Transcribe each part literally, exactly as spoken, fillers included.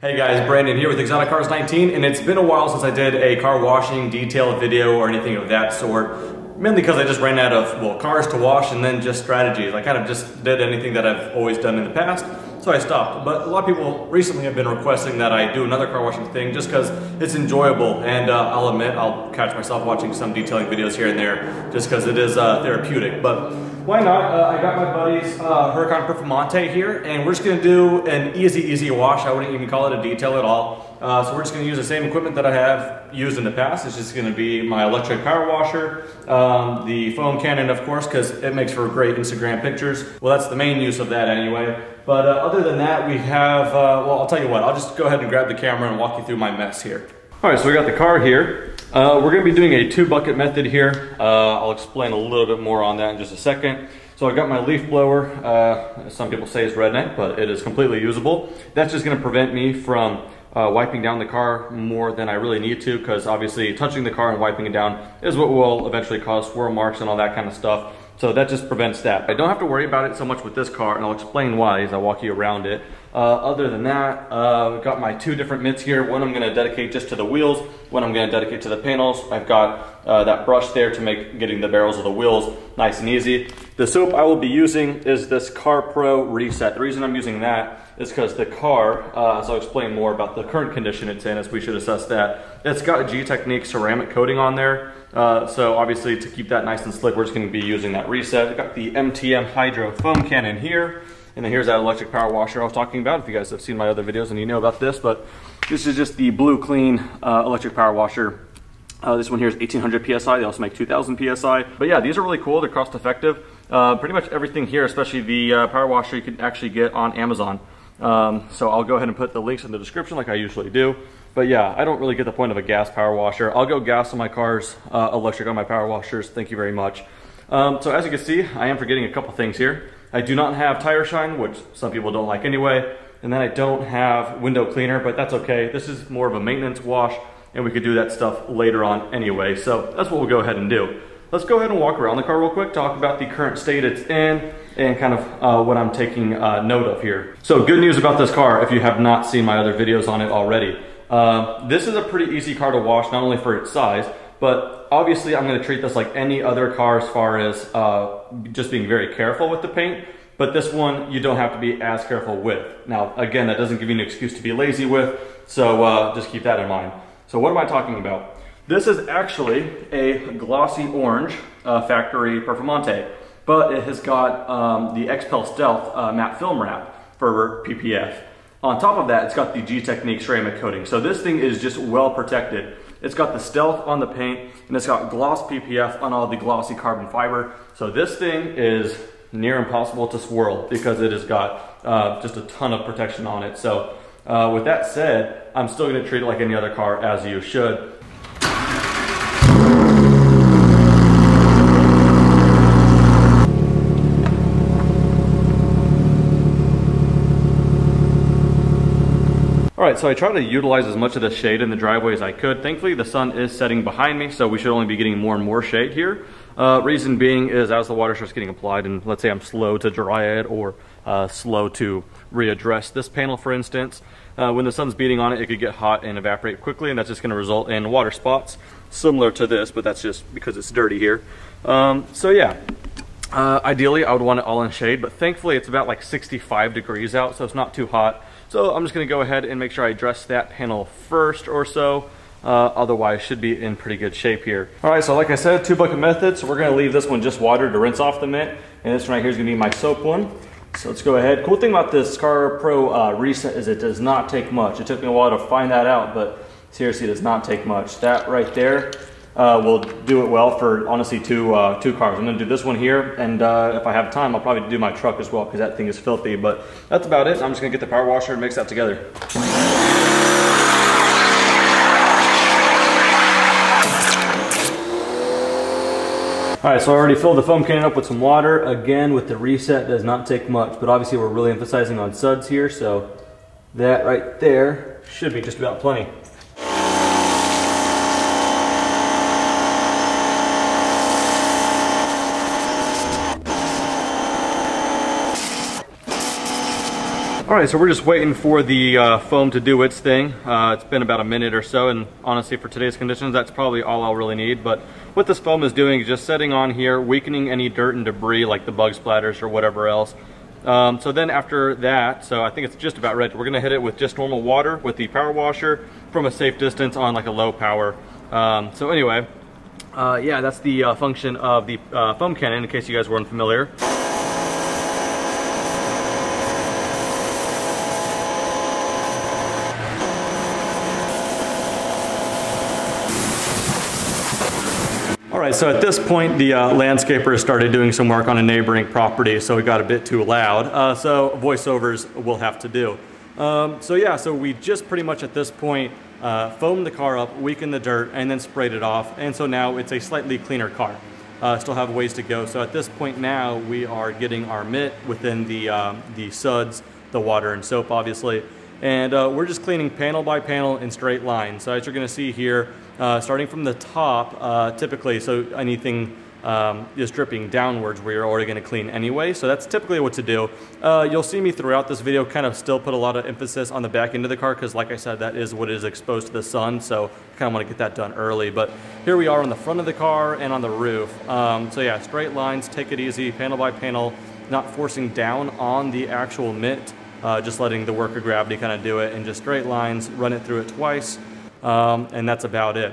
Hey guys, Brandon here with Exotic Cars nineteen, and it's been a while since I did a car washing detailed video or anything of that sort, mainly because I just ran out of, well, cars to wash and then just strategies. I kind of just did anything that I've always done in the past, so I stopped. But a lot of people recently have been requesting that I do another car washing thing just because it's enjoyable, and uh, I'll admit I'll catch myself watching some detailing videos here and there just because it is uh, therapeutic. But why not? Uh, I got my buddies uh, Huracan Performante here, and we're just going to do an easy, easy wash. I wouldn't even call it a detail at all. Uh, so we're just going to use the same equipment that I have used in the past. It's just going to be my electric power washer, um, the foam cannon, of course, because it makes for great Instagram pictures. Well, that's the main use of that anyway. But uh, other than that, we have, uh, well, I'll tell you what, I'll just go ahead and grab the camera and walk you through my mess here. All right, so we got the car here. Uh, we're going to be doing a two bucket method here. Uh, I'll explain a little bit more on that in just a second. So I've got my leaf blower. Uh, some people say it's redneck, but it is completely usable. That's just going to prevent me from uh, wiping down the car more than I really need to, because obviously touching the car and wiping it down is what will eventually cause swirl marks and all that kind of stuff. So that just prevents that. I don't have to worry about it so much with this car, and I'll explain why as I walk you around it. Uh, other than that, uh, I've got my two different mitts here. One I'm gonna dedicate just to the wheels, one I'm gonna dedicate to the panels. I've got uh, that brush there to make getting the barrels of the wheels nice and easy. The soap I will be using is this CarPro Reset. The reason I'm using that is because the car, uh, so I'll explain more about the current condition it's in as we should assess that. It's got a G-Technique ceramic coating on there. Uh, so obviously to keep that nice and slick, we're just gonna be using that Reset. I've got the M T M Hydro Foam Cannon here. And then here's that electric power washer I was talking about. If you guys have seen my other videos and you know about this, but this is just the Blue Clean uh, electric power washer. Uh, this one here is eighteen hundred P S I. They also make two thousand P S I. But yeah, these are really cool. They're cost effective. Uh, pretty much everything here, especially the uh, power washer, you can actually get on Amazon. Um, so I'll go ahead and put the links in the description like I usually do. But yeah, I don't really get the point of a gas power washer. I'll go gas on my cars, uh, electric on my power washers. Thank you very much. Um, so as you can see, I am forgetting a couple things here. I do not have tire shine, which some people don't like anyway. And then I don't have window cleaner, but that's okay. This is more of a maintenance wash, and we could do that stuff later on anyway. So that's what we'll go ahead and do. Let's go ahead and walk around the car real quick, talk about the current state it's in, and kind of uh, what I'm taking uh, note of here. So good news about this car, if you have not seen my other videos on it already. Uh, this is a pretty easy car to wash, not only for its size, but obviously I'm gonna treat this like any other car as far as uh, just being very careful with the paint. But this one, you don't have to be as careful with. Now, again, that doesn't give you an excuse to be lazy with, so uh, just keep that in mind. So what am I talking about? This is actually a glossy orange uh, factory Performante, but it has got um, the X P E L Stealth uh, matte film wrap for P P F. On top of that, it's got the G-Technique ceramic coating. So this thing is just well protected. It's got the Stealth on the paint, and it's got gloss P P F on all the glossy carbon fiber. So this thing is near impossible to swirl because it has got uh, just a ton of protection on it. So uh, with that said, I'm still gonna treat it like any other car, as you should. All right, so I tried to utilize as much of the shade in the driveway as I could. Thankfully, the sun is setting behind me, so we should only be getting more and more shade here. Uh, reason being is as the water starts getting applied, and let's say I'm slow to dry it or uh, slow to readdress this panel, for instance, uh, when the sun's beating on it, it could get hot and evaporate quickly, and that's just gonna result in water spots similar to this, but that's just because it's dirty here. Um, so yeah. Uh, ideally, I would want it all in shade, but thankfully it's about like sixty-five degrees out, so it's not too hot. So I'm just gonna go ahead and make sure I dress that panel first or so. Uh, otherwise, should be in pretty good shape here. All right, so like I said, two bucket method. So we're gonna leave this one just watered to rinse off the mint, and this one right here is gonna be my soap one. So let's go ahead. Cool thing about this CarPro uh, Reset is it does not take much. It took me a while to find that out, but seriously, it does not take much. That right there, Uh, we'll do it well for honestly two uh, two cars. I'm gonna do this one here, and uh, if I have time, I'll probably do my truck as well because that thing is filthy. But that's about it. I'm just gonna get the power washer and mix that together. All right, so I already filled the foam cannon up with some water. Again, with the Reset, does not take much, but obviously we're really emphasizing on suds here, so that right there should be just about plenty. Alright, so we're just waiting for the uh, foam to do its thing. Uh, it's been about a minute or so, and honestly for today's conditions that's probably all I'll really need. But what this foam is doing is just setting on here, weakening any dirt and debris like the bug splatters or whatever else. Um, so then after that, so I think it's just about ready. We're going to hit it with just normal water with the power washer from a safe distance on like a low power. Um, so anyway, uh, yeah, that's the uh, function of the uh, foam cannon in case you guys weren't familiar. So at this point, the uh, landscaper started doing some work on a neighboring property, so it got a bit too loud. Uh, so voiceovers will have to do. Um, so yeah, so we just pretty much at this point uh, foamed the car up, weakened the dirt, and then sprayed it off. And so now it's a slightly cleaner car. Uh, still have ways to go. So at this point now, we are getting our mitt within the, um, the suds, the water and soap, obviously. And uh, we're just cleaning panel by panel in straight lines. So as you're gonna see here, Uh, starting from the top, uh, typically, so anything um, is dripping downwards where you're already going to clean anyway, so that's typically what to do. Uh, you'll see me throughout this video kind of still put a lot of emphasis on the back end of the car because, like I said, that is what is exposed to the sun, so I kind of want to get that done early. But here we are on the front of the car and on the roof. Um, so yeah, straight lines, take it easy, panel by panel, not forcing down on the actual mitt, uh, just letting the work of gravity kind of do it, and just straight lines, run it through it twice. Um, and that's about it.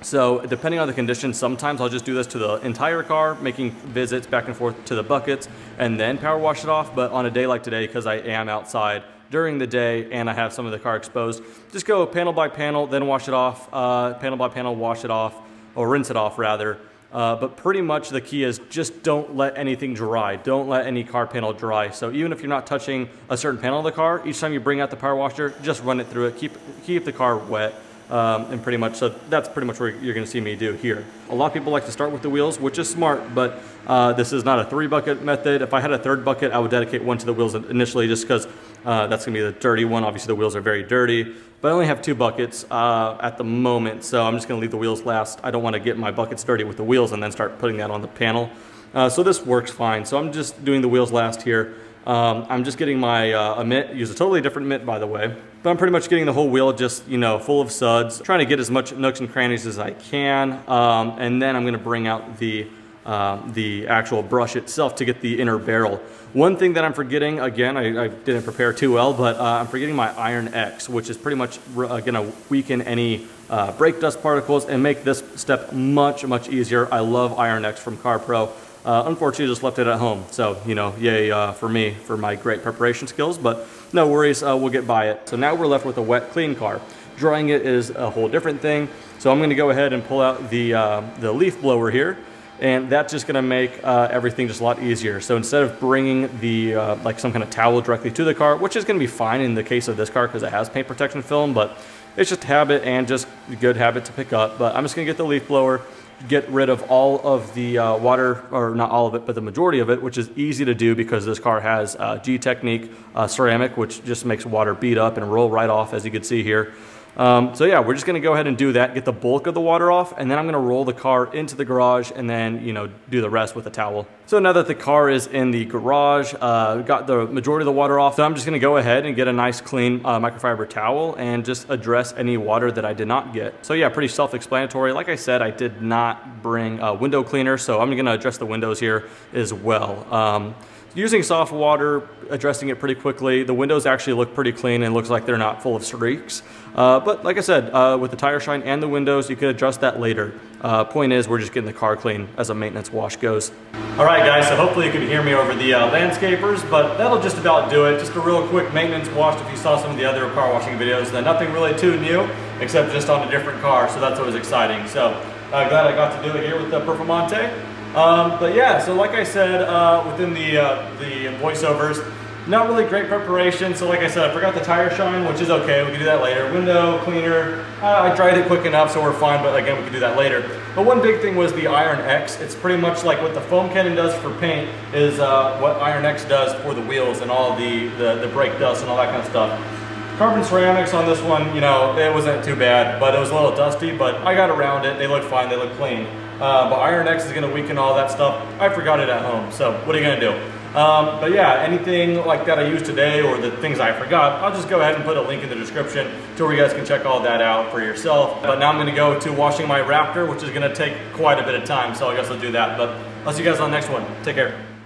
So depending on the condition, sometimes I'll just do this to the entire car, making visits back and forth to the buckets and then power wash it off. But on a day like today, because I am outside during the day and I have some of the car exposed, just go panel by panel, then wash it off, uh, panel by panel, wash it off, or rinse it off rather. Uh, but pretty much the key is just don't let anything dry. Don't let any car panel dry. So even if you're not touching a certain panel of the car, each time you bring out the power washer, just run it through it, keep, keep the car wet. Um, and pretty much, so that's pretty much what you're gonna see me do here. A lot of people like to start with the wheels, which is smart, but uh, this is not a three bucket method. If I had a third bucket, I would dedicate one to the wheels initially just because uh, that's gonna be the dirty one. Obviously the wheels are very dirty, but I only have two buckets uh, at the moment, so I'm just gonna leave the wheels last. I don't wanna get my buckets dirty with the wheels and then start putting that on the panel. Uh, so this works fine. So I'm just doing the wheels last here. Um, I'm just getting my uh, a mitt, use a totally different mitt by the way, but I'm pretty much getting the whole wheel just, you know, full of suds, trying to get as much nooks and crannies as I can, um, and then I'm going to bring out the, uh, the actual brush itself to get the inner barrel. One thing that I'm forgetting, again, I, I didn't prepare too well, but uh, I'm forgetting my Iron X, which is pretty much uh, going to weaken any uh, brake dust particles and make this step much, much easier. I love Iron X from CarPro. Uh, unfortunately, just left it at home. So, you know, yay uh, for me, for my great preparation skills, but no worries, uh, we'll get by it. So now we're left with a wet, clean car. Drying it is a whole different thing. So I'm gonna go ahead and pull out the, uh, the leaf blower here, and that's just gonna make uh, everything just a lot easier. So instead of bringing the, uh, like some kind of towel directly to the car, which is gonna be fine in the case of this car because it has paint protection film, but it's just habit and just a good habit to pick up. But I'm just gonna get the leaf blower, get rid of all of the uh, water, or not all of it, but the majority of it, which is easy to do because this car has uh, G-Technique uh, ceramic, which just makes water bead up and roll right off, as you can see here. Um, so yeah, we're just gonna go ahead and do that, get the bulk of the water off, and then I'm gonna roll the car into the garage and then, you know, do the rest with a towel. So now that the car is in the garage, uh, got the majority of the water off, so I'm just gonna go ahead and get a nice clean uh, microfiber towel and just address any water that I did not get. So yeah, pretty self-explanatory. Like I said, I did not bring a window cleaner, so I'm gonna address the windows here as well. Um, Using soft water, addressing it pretty quickly. The windows actually look pretty clean and looks like they're not full of streaks. Uh, but like I said, uh, with the tire shine and the windows, you could adjust that later. Uh, point is, we're just getting the car clean as a maintenance wash goes. All right guys, so hopefully you can hear me over the uh, landscapers, but that'll just about do it. Just a real quick maintenance wash if you saw some of the other car washing videos. Then nothing really too new, except just on a different car, so that's always exciting. So uh, glad I got to do it here with the Performante. Um, but yeah, so like I said, uh, within the, uh, the voiceovers, not really great preparation. So like I said, I forgot the tire shine, which is okay. We can do that later. Window cleaner, uh, I dried it quick enough, so we're fine. But again, we can do that later. But one big thing was the Iron X. It's pretty much like what the foam cannon does for paint is uh, what Iron X does for the wheels and all the, the, the brake dust and all that kind of stuff. Carbon ceramics on this one, you know, it wasn't too bad, but it was a little dusty, but I got around it. They look fine, they look clean. Uh, but Iron X is gonna weaken all that stuff. I forgot it at home, so what are you gonna do? Um, but yeah, anything like that I used today or the things I forgot, I'll just go ahead and put a link in the description to where you guys can check all that out for yourself. But now I'm gonna go to washing my Raptor, which is gonna take quite a bit of time, so I guess I'll do that. But I'll see you guys on the next one. Take care.